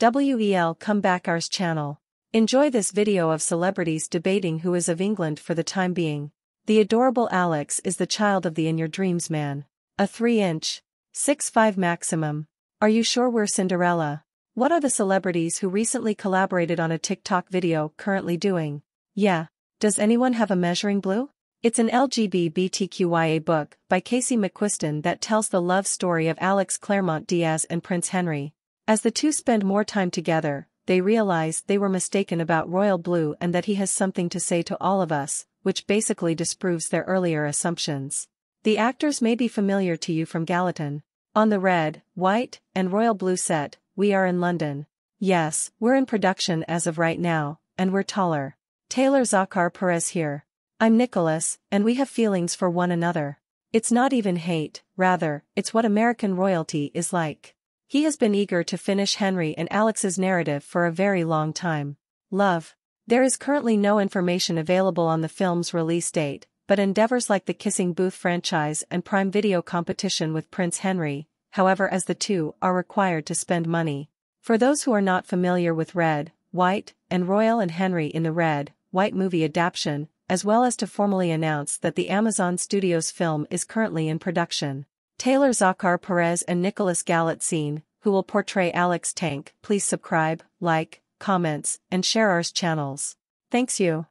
WEL come back ours channel. Enjoy this video of celebrities debating who is of England for the time being. The adorable Alex is the child of the In Your Dreams man. A 3-inch, 6'5 maximum. Are you sure we're Cinderella? What are the celebrities who recently collaborated on a TikTok video currently doing? Yeah. Does anyone have a measuring blue? It's an LGBTQIA book by Casey McQuiston that tells the love story of Alex Claremont Diaz and Prince Henry. As the two spend more time together, they realize they were mistaken about Royal Blue and that he has something to say to all of us, which basically disproves their earlier assumptions. The actors may be familiar to you from Galitzine. On the Red, White, and Royal Blue set, we are in London. Yes, we're in production as of right now, and we're taller. Taylor Zakhar Perez here. I'm Nicholas, and we have feelings for one another. It's not even hate, rather, it's what American royalty is like. He has been eager to finish Henry and Alex's narrative for a very long time. Love. There is currently no information available on the film's release date, but endeavors like the Kissing Booth franchise and Prime Video competition with Prince Henry, however, as the two are required to spend money. For those who are not familiar with Red, White, and Royal and Henry in the Red, White movie adaptation, as well as to formally announce that the Amazon Studios film is currently in production. Taylor Zakhar Perez and Nicholas Galitzine, who will portray Alex Tank. Please subscribe, like, comments, and share our channels. Thanks you.